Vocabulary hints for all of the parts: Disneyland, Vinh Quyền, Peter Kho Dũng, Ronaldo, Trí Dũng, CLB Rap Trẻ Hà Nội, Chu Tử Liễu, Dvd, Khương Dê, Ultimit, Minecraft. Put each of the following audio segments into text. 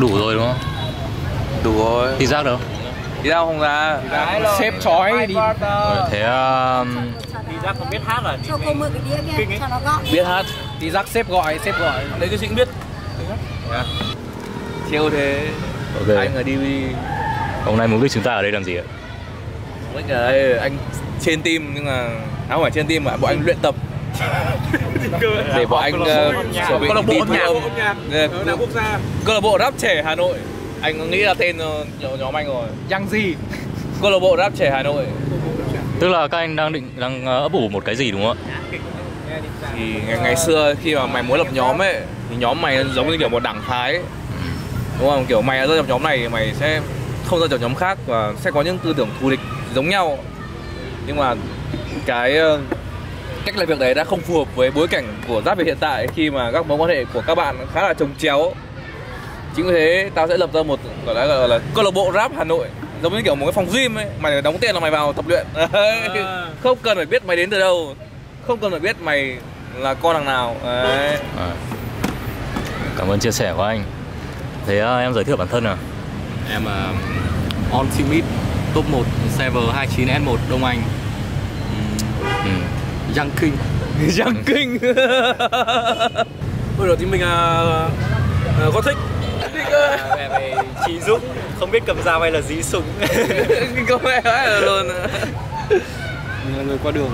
Đủ rồi đúng không? Đủ rồi. Thì rác đâu? Thì sao không ra? Xếp chói đi. Thế thì rác còn biết hát à? Cho cô mượn cái đĩa kia cho nó gọn. Biết hát. Thì rác xếp gọi. Lấy cái gì cũng biết. Chiêu thế. Ok. Anh ở DVD. Hôm nay mục đích chúng ta ở đây làm gì ạ? Mục đích ở đây anh trên team nhưng mà không phải trên team mà bọn anh luyện tập. Để bọn anh chuẩn bị đi câu lạc bộ quốc gia. Câu lạc bộ Rap Trẻ Hà Nội. Anh nghĩ là tên nhóm anh rồi. Yang gì? Câu lạc bộ Rap Trẻ Hà Nội. Tức là các anh đang ấp ủ một cái gì đúng không ạ? Thì ngày xưa khi mà mày muốn lập nhóm ấy thì nhóm mày giống như kiểu một đảng phái ấy. Đúng không? Kiểu mày đã gia nhập nhóm này thì mày sẽ không gia nhập nhóm khác và sẽ có những tư tưởng thù địch giống nhau. Nhưng mà cái cách làm việc đấy đã không phù hợp với bối cảnh của Rap Việt hiện tại khi mà các mối quan hệ của các bạn khá là chồng chéo. Chính vì thế tao sẽ lập ra một gọi là câu lạc bộ Rap Hà Nội, giống như kiểu một cái phòng gym ấy, mày đóng tiền là mày vào tập luyện. Không cần phải biết mày đến từ đâu, không cần phải biết mày là con thằng nào. Đấy. À. Cảm ơn chia sẻ của anh. Thế em giới thiệu bản thân à? Em là Ultimit top 1 server 29S1 Đông Anh. Young King. Young King. Bây giờ thì mình có thích về Trí Dũng, không biết cầm dao hay là dí súng. Không ai nói luôn. Mình là người qua đường.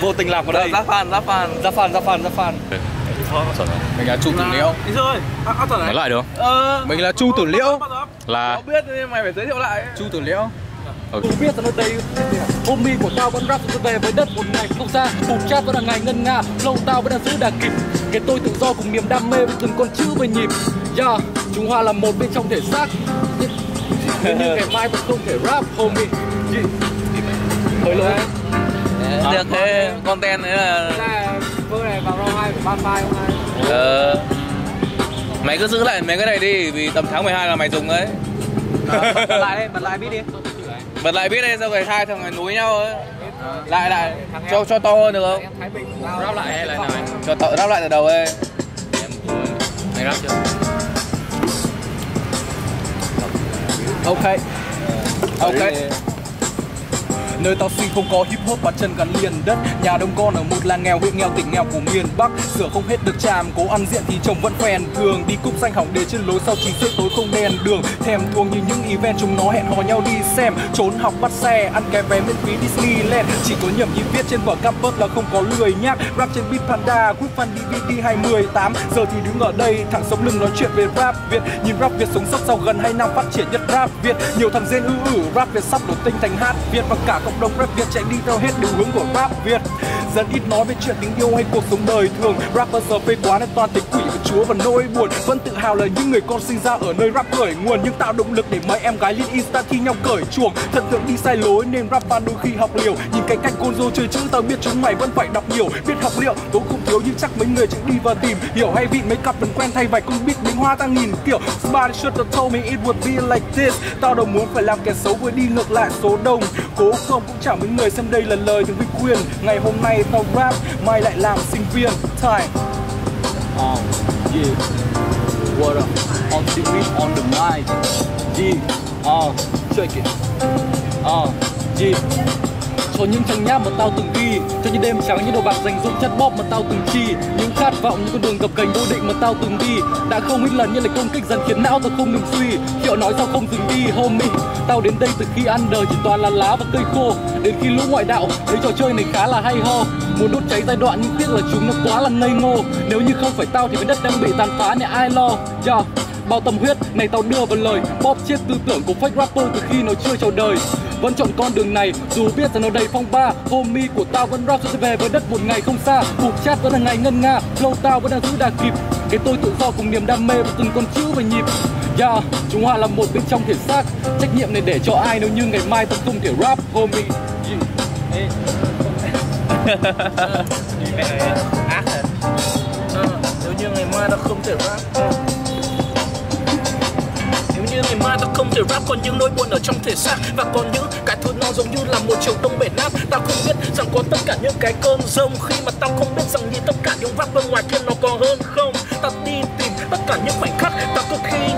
Vô tình lạc vào đây. Ra fan. Mình là Chu Tử Liễu. Nói lại được không? Mình là Chu Tử Liễu. Là tao biết nên mày phải giới thiệu lại. Chu Tử Liễu. Cũng biết là nơi đây hôm mi của tao vẫn rap tôi về với đất một ngày không xa bụng chat vẫn là ngày ngân nga lâu tao vẫn đang giữ đà kịp cái tôi tự do cùng niềm đam mê với từng con chữ về nhịp yeah. Chúng hoa là một bên trong thể xác nhưng ngày mai vẫn không thể rap homie hơi lỗi được thế content đấy là bữa này vào round 2 của ban vai hôm nay mày cứ giữ lại mấy cái này đi vì tầm tháng 12 là mày dùng đấy. Bật lại beat đi. Bật lại beat đây sao ngày 2 thằng này núi nhau ấy. Lại cho to hơn được không? Ráp lại này. Cho to ráp lại từ đầu ấy. Mày ráp chưa? Ok. Nơi tao sinh không có hip hop và chân gắn liền đất. Nhà đông con ở một làng nghèo huyện nghèo tỉnh nghèo của miền Bắc. Sửa không hết được chàm, cố ăn diện thì chồng vẫn phèn. Thường đi cúp xanh hỏng để trên lối sau 9 giờ tối không đèn đường. Thèm thuồng như những event chúng nó hẹn hò nhau đi xem. Trốn học bắt xe, ăn cái vé miễn phí Disneyland. Chỉ có nhầm ý viết trên vở campus là không có lười nhác. Rap trên beat Panda, group fan Dvd 28. Giờ thì đứng ở đây, thẳng sống lưng nói chuyện về rap Việt. Nhìn rap Việt sống sốc sau gần 2 năm phát triển nhất rap Việt. Nhiều thằng dên rap Việt sắp đổ tinh thành hát Việt và cả cộng đồng rap Việt chạy đi theo hết đường hướng của rap Việt. Dân ít nói về chuyện tình yêu hay cuộc sống đời thường. Rapper giờ phê quá nên toàn tính quỷ với chúa và nỗi buồn. Vẫn tự hào là những người con sinh ra ở nơi rap khởi nguồn. Nhưng tạo động lực để mấy em gái lên Insta thi nhau cởi chuồng. Thần tượng đi sai lối nên rap fan đôi khi học liều. Nhìn cái cách Gonzo chơi chữ tao biết chúng mày vẫn phải đọc nhiều. Biết học liệu tố cũng thiếu nhưng chắc mấy người chịu đi và tìm. Hiểu hay vị mấy cặp vẫn quen thay vài con beat mình hoa ta nghìn kiểu. Somebody should have told me it would be like this. Tao đâu muốn phải làm kẻ xấu với đi ngược lại số đông. Cố không cũng chẳng mấy người xem đây là lời từ Vinh Quyền. Ngày hôm nay tao rap, mai lại làm sinh viên. Time. Oh yeah. What up? Ultimate on the mic. Yeah. Oh, check it. Oh yeah. Cho những trang nháp mà tao từng ghi, cho những đêm trắng, những đồ bạc dành dụm chất bóp mà tao từng chi, những khát vọng, những con đường gập ghềnh vô định mà tao từng đi, đã không ít lần những lời công kích dần khiến não tao không ngừng suy. Hiệu nói sao không dừng đi homie, tao đến đây từ khi ăn đời chỉ toàn là lá và cây khô, đến khi lũ ngoại đạo thấy trò chơi này khá là hay ho, muốn đốt cháy giai đoạn nhưng tiếc là chúng nó quá là ngây ngô. Nếu như không phải tao thì với đất đang bị tàn phá này ai lo? Yeah. Bao tâm huyết này tao đưa vào lời, bóp chết tư tưởng của fake rapper từ khi nó chưa chào đời. Vẫn chọn con đường này dù biết rằng nó đầy phong ba. Homie của tao vẫn rap sẽ về với đất một ngày không xa. Bụng chat vẫn là ngày ngân nga, flow tao vẫn đang giữ đà kịp. Cái tôi tự do cùng niềm đam mê với từng con chữ và nhịp. Yeah, chúng hòa là một bên trong thể xác. Trách nhiệm này để cho ai nếu như ngày mai tao không thể rap homie. Nếu như ngày mai tao không thể rap. Ngày mai tao không thể rap còn những nỗi buồn ở trong thể xác và còn những cái thứ nó giống như là một chiều đông bể nát. Tao không biết rằng có tất cả những cái cơn rông khi mà tao không biết rằng như tất cả những rap bên ngoài kia nó có hơn không. Tao đi tìm tất cả những khoảnh khắc tao cực khi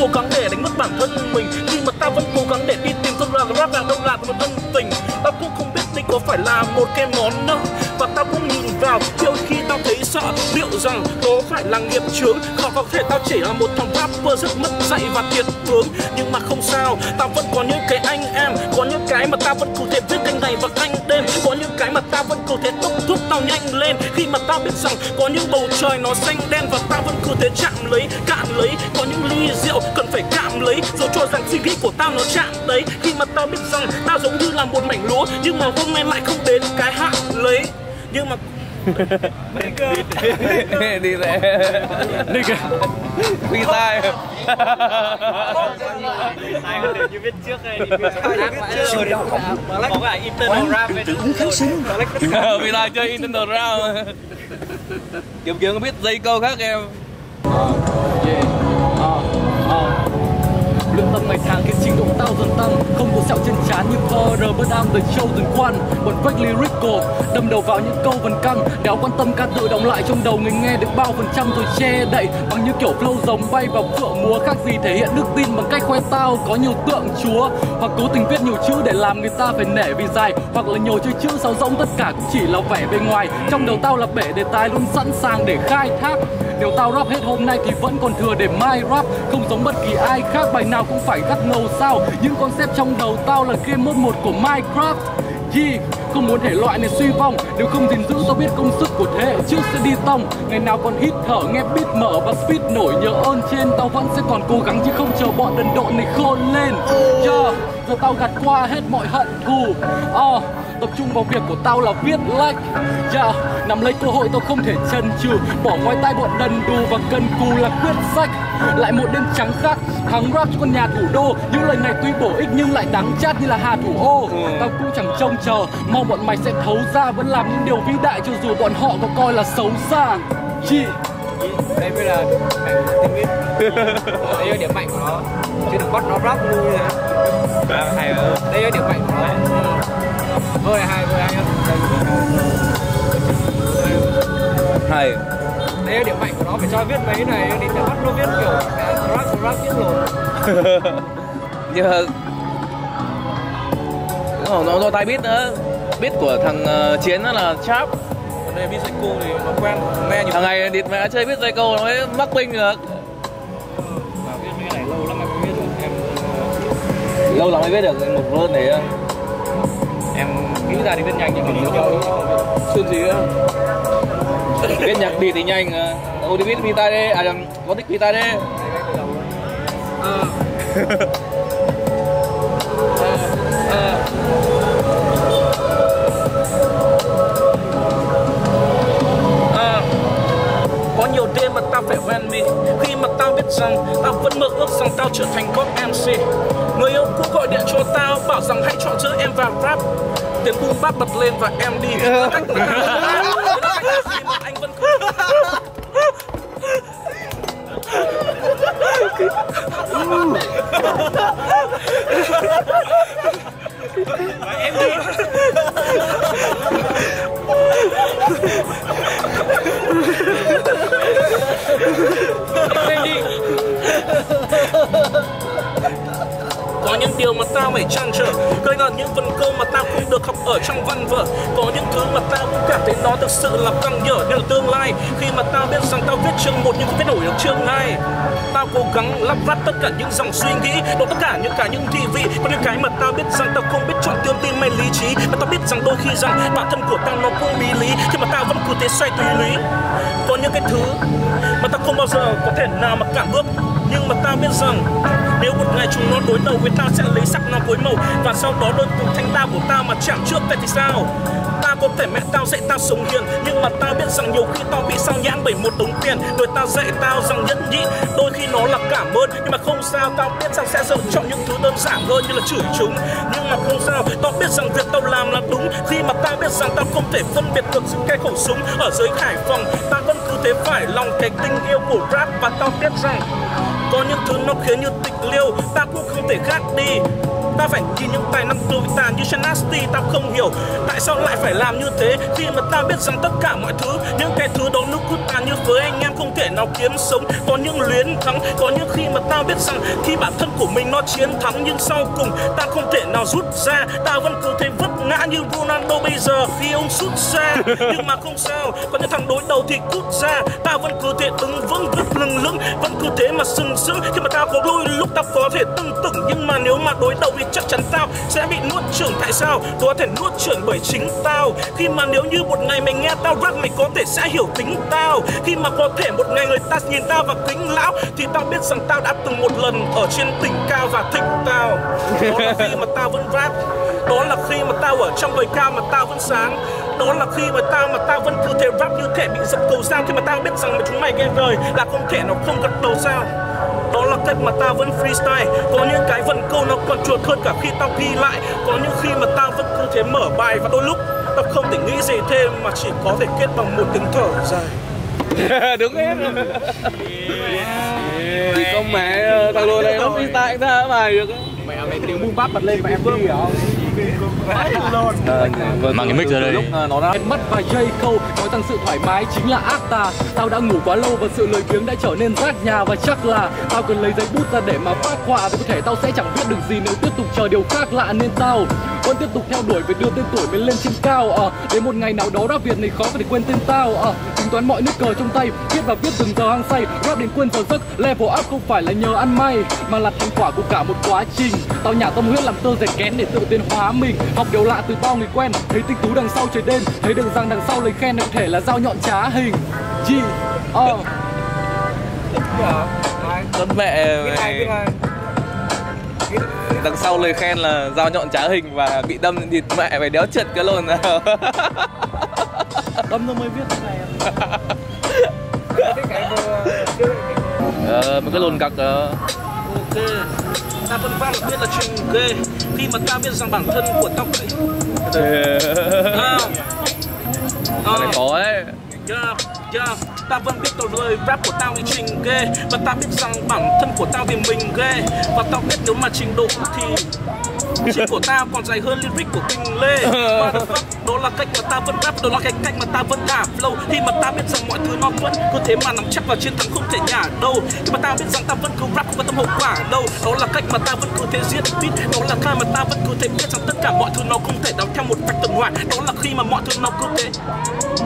cố gắng để đánh mất bản thân mình, khi mà ta vẫn cố gắng để đi tìm ra rằng rap vàng đâu là một ân tình. Ta cũng không biết đây có phải là một cái món đâu, và ta cũng nhìn vào đôi khi tao thấy sợ liệu rằng có phải là nghiệp chướng. Họ có thể tao chỉ là một thằng rapper rất mất dạy và thiệt tướng, nhưng mà không sao, tao vẫn có những cái anh em, có những cái mà tao vẫn có thể viết canh ngày và canh đêm, có những cái mà tao vẫn có thể tốc thúc tao nhanh lên, khi mà tao biết rằng có những bầu trời nó xanh đen và tao vẫn cứ thế chạm lấy, cạn lấy, có những ly rượu cần phải cạn lấy, dù cho rằng suy nghĩ của tao nó chạm đấy, khi mà tao biết rằng tao giống như là một mảnh lúa, nhưng mà hôm nay lại không đến cái hạn lấy, nhưng mà đi lại đi kìa đi tai ai có thể như biết trước hay đi biết có cả internal rap với cũng khác xứng vì là chơi internal rap kiếm kiếm có biết dây câu khác em tâm ngày tháng khiến trình độ tao dần tăng, không có sẹo trên trán như R bất am The Show từng quan bọn quách lyrical đâm đầu vào những câu vần căng đéo quan tâm ca tự động lại trong đầu người nghe được bao phần trăm rồi che đậy bằng những kiểu flow giống bay vào phượng múa khác gì thể hiện đức tin bằng cách khoe tao có nhiều tượng chúa, hoặc cố tình viết nhiều chữ để làm người ta phải nể vì dài, hoặc là nhiều chữ sáo rỗng, tất cả cũng chỉ là vẻ bề ngoài. Trong đầu tao là bể đề tài luôn sẵn sàng để khai thác, nếu tao rap hết hôm nay thì vẫn còn thừa để mai rap, không giống bất kỳ ai khác, bài nào cũng phải gắt ngầu sao. Những concept trong đầu tao là game mode 1 của Minecraft. Không muốn thể loại này suy vong, nếu không gìn giữ tao biết công sức của thế hệ trước sẽ đi tong. Ngày nào còn hít thở nghe beat mở và speed nổi nhớ ơn trên, tao vẫn sẽ còn cố gắng chứ không chờ bọn đần độn này khôn lên. Giờ tao gạt qua hết mọi hận thù, tập trung vào việc của tao là viết like. Nắm lấy cơ hội tao không thể chần chừ, bỏ ngoài tai bọn đần đù và cần cù là quyết sách. Lại một đêm trắng khác, thắng rap cho con nhà thủ đô. Những lời này tuy bổ ích nhưng lại đắng chát như là hà thủ ô. Tao cũng chẳng trông chờ, mong bọn mày sẽ thấu ra vẫn làm những điều vĩ đại cho dù bọn họ có coi là xấu xa. Đây mới là mày tinh biết. Đây là điểm mạnh của nó, chứ đừng bắt nó rap luôn như thế. Đây là điểm mạnh của nó. Vô này hai, vô này hai. Đây là điểm mạnh của nó, phải cho viết mấy này để bắt nó viết kiểu rap viết rồi. Nó tai biết nữa. Biết của thằng Chiến đó là Sharp. Còn đây biết dây cô thì nó quen nghe nhiều. Thằng này địt mẹ chơi biết dây cô nó mới mắc ping được. Mà biết mấy này lâu lắm em mới biết được em. Lâu lắm mới biết được một run này không? Em nghĩ ra thì biết nhanh nhưng mà kiểu xuyên gì á. Biết nhạc đi thì nhanh. Ultimit Vita đây, à đừng có thích Vita đây. Có nhiều đêm mà tao phải hoen mi, khi mà tao biết rằng tao vẫn mơ ước rằng tao trở thành God MC. Người yêu cũ gọi điện cho tao bảo rằng hãy chọn giữa em và rap. Tiếng boom bap bật lên và em đi. Anh vẫn em đi. Có những điều mà tao phải trăn trở, gây ra những vần câu mà tao không được học ở trong văn vở. Có những thứ mà tao cũng cảm thấy nó thực sự là căng nhở điều tương lai, khi mà tao biết rằng tao viết chương 1 nhưng không biết đổi được chương 2. Tao cố gắng lắp ráp tất cả những dòng suy nghĩ, đó tất cả những thị vị, có những cái mà tao biết rằng tao không biết chọn tiêu tin hay lý trí, mà tao biết rằng đôi khi rằng bản thân của tao nó cũng bí lý, thế mà tao vẫn cứ thế xoay tùy lý. Có những cái thứ mà tao không bao giờ có thể nào mà cảm ước, nhưng mà tao biết rằng nếu một ngày chúng nó đối đầu với tao sẽ lấy sắc nó phối màu, và sau đó đôi cùng thanh đao của tao mà chạm trước, vậy thì sao? Tao có thể mẹ tao dạy tao sống hiền, nhưng mà tao biết rằng nhiều khi tao bị sao nhãn bởi một đống tiền. Rồi tao dạy tao rằng nhẫn nhịn, đôi khi nó là cảm ơn, nhưng mà không sao, tao biết rằng sẽ chọn những thứ đơn giản hơn như là chửi chúng. Nhưng mà không sao, tao biết rằng việc tao làm là đúng, khi mà tao biết rằng tao không thể phân biệt được giữa cái khẩu súng ở dưới Hải Phòng. Tao vẫn cứ thế phải lòng cái tình yêu của rap, và tao biết rằng có những thứ nó khiến như tịch liêu, ta cũng không thể gạt đi. ta phải nhìn những tài năng tồi tàn như Chanasti. Tao không hiểu tại sao lại phải làm như thế khi mà tao biết rằng tất cả mọi thứ, những cái thứ đó nó cứ tàn như với anh em không thể nào kiếm sống. Có những luyến thắng, có những khi mà tao biết rằng khi bản thân của mình nó chiến thắng, nhưng sau cùng tao không thể nào rút ra. Tao vẫn cứ thấy vấp ngã như Ronaldo bây giờ khi ông sút xa. Nhưng mà không sao, có những thằng đối đầu thì cút ra. Tao vẫn cứ thế đứng vững, vứt lừng lững, vẫn cứ thế mà sừng sững. Khi mà tao có đôi lúc tao có thể tưng tửng, nhưng mà nếu mà đối đầu thì chắc chắn tao sẽ bị nuốt chửng. Tại sao? Tao có thể nuốt chửng bởi chính tao. Khi mà nếu như một ngày mày nghe tao rap, mày có thể sẽ hiểu tính tao. Khi mà có thể một ngày người ta nhìn tao và kính lão, thì tao biết rằng tao đã từng một lần ở trên đỉnh cao và thích tao. Đó là khi mà tao vẫn rap, đó là khi mà tao ở trong đời cao mà tao vẫn sáng. Đó là khi mà tao vẫn cứ thể rap như thể bị dập cầu sao, khi mà tao biết rằng mà chúng mày game đời là không thể nó không gặp đầu sao. Đó là cách mà tao vẫn freestyle. Có những cái vần câu nó còn chuột hơn cả khi tao ghi lại. Có những khi mà tao vẫn cứ thế mở bài, và đôi lúc tao không thể nghĩ gì thêm mà chỉ có thể kết bằng một tiếng thở dài. Đúng hết. Thì công mẹ thằng lùi này nó freestyle ra bài được. Mày tiếng boom bap bật lên mà em có hiểu không? Mang cái mic ra đây. Lúc nó đã mất vài giây câu nói rằng sự thoải mái chính là ác ta. Tao đã ngủ quá lâu và sự lười biếng đã trở nên rác nhà, và chắc là tao cần lấy giấy bút ra để mà phát họa. Vì có thể tao sẽ chẳng viết được gì nếu tiếp tục chờ điều khác lạ, nên tao vẫn tiếp tục theo đuổi việc đưa tên tuổi mình lên trên cao. Đến một ngày nào đó rap Việt này khó phải để quên tên tao. Tính toán mọi nước cờ trong tay, viết và viết từng giờ hăng say, rap đến quên giờ giấc. Level up không phải là nhờ ăn may mà là thành quả của cả một quá trình. Tao nhả tâm huyết làm tơ dệt kén để tự tiến hóa mình, học điều lạ từ bao người quen, thấy tinh tú đằng sau trời đêm, thấy đường rằng đằng sau lời khen có thể là dao nhọn trá hình. Con mẹ mày, đằng sau lời khen là dao nhọn trá hình và bị đâm thì mẹ mày đéo trượt cái lồn nào. Đâm nó mới biết thế này. Một cái lồn cặc. Ok, ta vẫn vang biết là chuyện ghê khi mà ta biết rằng bản thân của tao vậy. Cái này khó ấy. Ta vẫn biết tao lời rap của tao vì trình ghê, và ta biết rằng bản thân của tao vì mình ghê, và tao biết nếu mà trình độ thì trình của tao còn dài hơn lyric của Kinh Lê. Đó là cách mà ta vẫn rap, đó là cái cách mà ta vẫn đạp flow. Khi mà ta biết rằng mọi thứ nó vẫn cứ thế mà nắm chắc và chiến thắng không thể nhả đâu. Khi mà ta biết rằng ta vẫn cứ rap không có tâm hậu quả đâu. Đó là cách mà ta vẫn cứ thế diễn beat. Đó là cách mà ta vẫn cứ thế biết rằng tất cả mọi thứ nó không thể đóng theo một vạch tuần hoàn. Đó là khi mà mọi thứ nó cứ thế,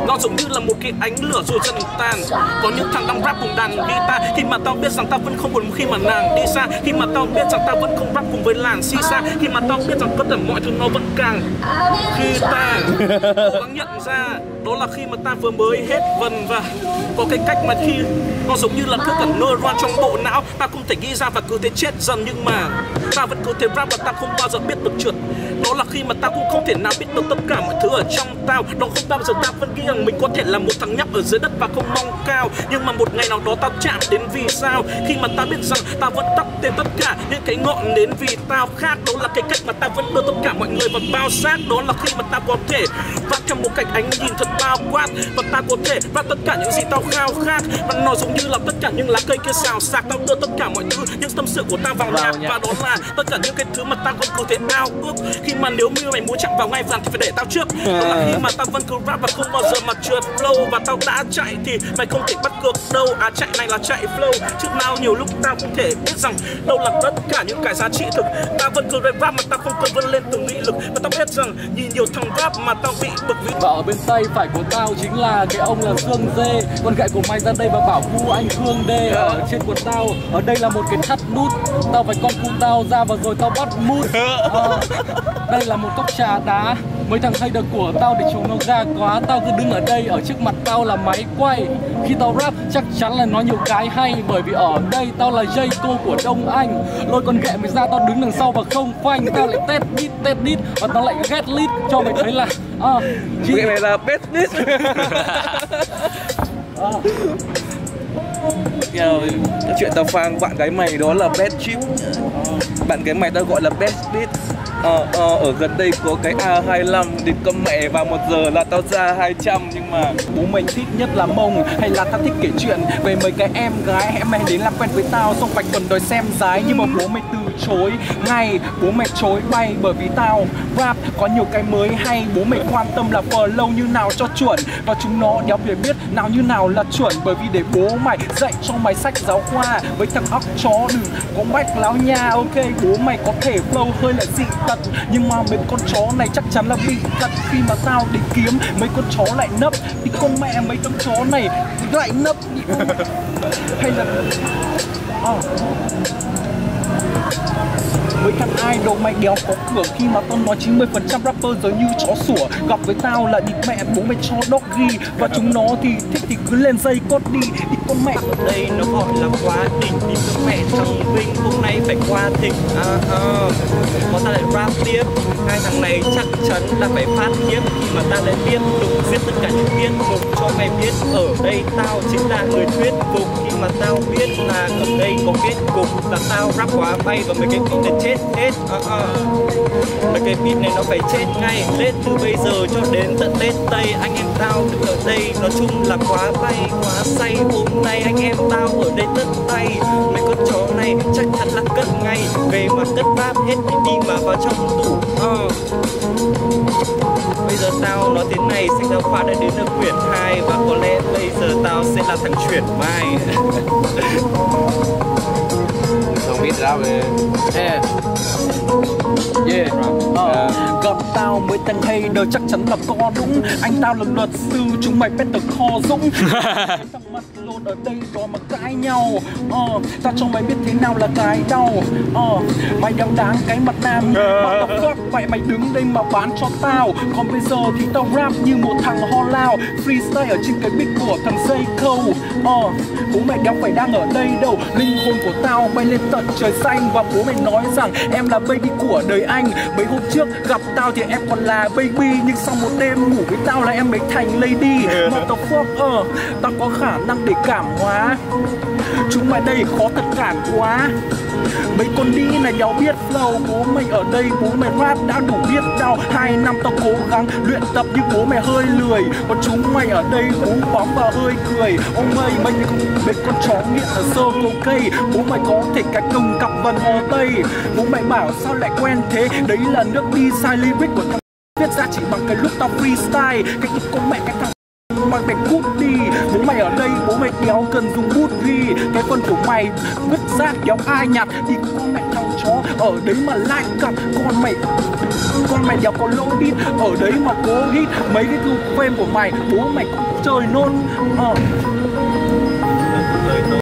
nó giống như là một cái ánh lửa rồi dần tàn. Có những thằng đang rap cùng đàn guitar, khi mà tao biết rằng tao vẫn không buồn khi mà nàng đi xa. Khi mà tao biết rằng tao vẫn không rap cùng với làn si xa. Khi mà tao biết rằng tất cả mọi thứ nó vẫn càng khi ta cố gắng nhận ra. Đó là khi mà ta vừa mới hết vần, và có cái cách mà khi nó giống như là tất cả neuron trong bộ não ta không thể nghĩ ra và cứ thế chết dần, nhưng mà ta vẫn cứ thế rap và ta không bao giờ biết được trượt. Đó là khi mà ta cũng không thể nào biết được tất cả mọi thứ ở trong tao. Đó không bao giờ ta vẫn nghĩ rằng mình có thể là một thằng nhóc ở dưới đất và không mong cao, nhưng mà một ngày nào đó tao chạm đến vì sao. Khi mà ta biết rằng ta vẫn tắt tên tất cả những cái ngọn đến vì tao khác. Đó là cái cách mà ta vẫn đưa tất cả mọi người vào bao sát. Đó là khi mà ta có thể rap trong một cảnh ánh nhìn thật bao quát, và ta có thể rap tất cả những gì tao khao khát. Và nó giống như là tất cả những lá cây kia xào xạc, tao đưa tất cả mọi thứ, những tâm sự của tao vào nhạc. Và đó là tất cả những cái thứ mà tao vẫn có thể ao ước. Khi mà nếu như mày muốn chạm vào ngay vàng thì phải để tao trước. Đó là khi mà tao vẫn cứ rap và không bao giờ mà trượt flow. Và tao đã chạy thì mày không thể bắt cược đâu. Chạy này là chạy flow. Trước nào nhiều lúc tao không thể biết rằng đâu là tất cả những cái giá trị thực. Tao vẫn cứ rap mà tao không cần vươn lên từng nghị lực. Và tao biết rằng nhìn nhiều thằng rap mà tao bị bực vì. Và ở bên tay phải của tao chính là cái ông là Khương Dê. Con gậy của mày ra đây và bảo cu anh Khương Dê. Ở trên của tao, ở đây là một cái thắt nút. Tao phải con cu tao ra và rồi tao bắt mút. Đây là một cốc trà đá. Mấy thằng hay được của tao để chúng nó ra quá. Tao cứ đứng ở đây, ở trước mặt tao là máy quay. Khi tao rap chắc chắn là nói nhiều cái hay, bởi vì ở đây tao là dây cô của Đông Anh. Lôi con ghẹ mày ra, tao đứng đằng sau và không phanh. Tao lại test beat và tao lại get lead cho mày thấy là ghẹ mày là best beat. Cái chuyện tao phang bạn gái mày đó là best chip. Bạn gái mày tao gọi là best beat. Ở gần đây có cái A25 đến cơm mẹ vào 1 giờ là tao ra 200. Nhưng mà bố mình thích nhất là mông, hay là tao thích kể chuyện về mấy cái em gái. Em mày đến làm quen với tao xong vạch quần đòi xem gái, nhưng mà bố mày từ chối ngày, bố mẹ chối bay bởi vì tao rap có nhiều cái mới hay. Bố mẹ quan tâm là flow như nào cho chuẩn, và chúng nó đéo để biết nào như nào là chuẩn. Bởi vì để bố mày dạy cho mày sách giáo khoa với thằng óc chó đừng có bách láo nha. Ok, bố mày có thể flow hơi là dị tật, nhưng mà mấy con chó này chắc chắn là bị tật. Khi mà tao đi kiếm mấy con chó lại nấp, thì con mẹ mấy con chó này lại nấp con... Hay là với thằng ai đâu mày đéo có cửa. Khi mà tao nói 90% rapper giống như chó sủa, gặp với tao là địt mẹ, bố mày cho doggy. Và chúng nó thì thích thì cứ lên dây cốt đi, địt con mẹ. Đây nó gọi là quá trình, đi với mẹ trong Vinh hôm nay phải qua thịnh. Bọn ta lại rap tiếp, hai thằng này chắc chắn là phải phát tiếp. Khi mà ta lại liên tục giết tất cả những viên mục cho mày biết ở đây tao chính là người thuyết phục. Khi mà tao biết là ở đây có kết cục là tao rap quá bay vào mấy cái kinh này chết hết. Mấy cái beat này nó phải chết ngay. Tết từ bây giờ cho đến tận Tết Tây, anh em tao được ở đây. Nói chung là quá bay, quá say. Hôm nay anh em tao ở đây tất tay. Mấy con chó này chắc chắn là cất ngay. Về mà cất rap hết đi mà vào trong tủ. Bây giờ tao nói thế này, sách giáo khoa đã đến được quyển 2. Và có lẽ bây giờ tao sẽ là thằng chuyển mai. Không biết rap về gặp tao mới tên hay đời chắc chắn là có đúng. Anh tao là luật sư, chúng mày Peter Kho Dũng. Thằng mặt lột ở đây đó mà cãi nhau. Tao cho mày biết thế nào là cái đau. Mày đéo đáng cái mặt nam mà tao khóc. Vậy mày đứng đây mà bán cho tao. Còn bây giờ thì tao rap như một thằng ho lao, freestyle ở trên cái beat của thằng dây câu. Bố mày đéo phải đang ở đây đâu. Linh hồn của tao bay lên tận trời xanh. Và bố mày nói rằng em là baby của đời anh. Mấy hôm trước gặp tao thì em còn là baby, nhưng sau một đêm ngủ với tao là em mới thành lady. Motherfucker, tao có khả năng để cảm hóa. Chúng mày đây khó thật cảm quá. Mấy con đi này đéo biết flow. Bố mày ở đây, bố mày rap đã đủ biết đau. 2 năm tao cố gắng luyện tập nhưng bố mày hơi lười. Còn chúng mày ở đây bú bóng và hơi cười. Ông mày, mấy con chó nghiện ở sơ cô cây. Bố mày có thể cái cồng cặp vần Hồ Tây. Bố mày bảo sao lại quen thế. Đấy là nước đi sai lyric của thằng viết ra chỉ bằng cái lúc tao freestyle. Cái kịp con mẹ cái thằng mày phải cút đi. Bố mày ở đây, bố mày đéo cần dùng bút ghi. Cái phần của mày vứt ra đéo ai nhặt. Thì con mẹ thằng chó ở đấy mà lại cặp. Con mày đéo có lỗ đi. Ở đấy mà cố hít mấy cái clip của mày. Bố mày cũng trời nôn.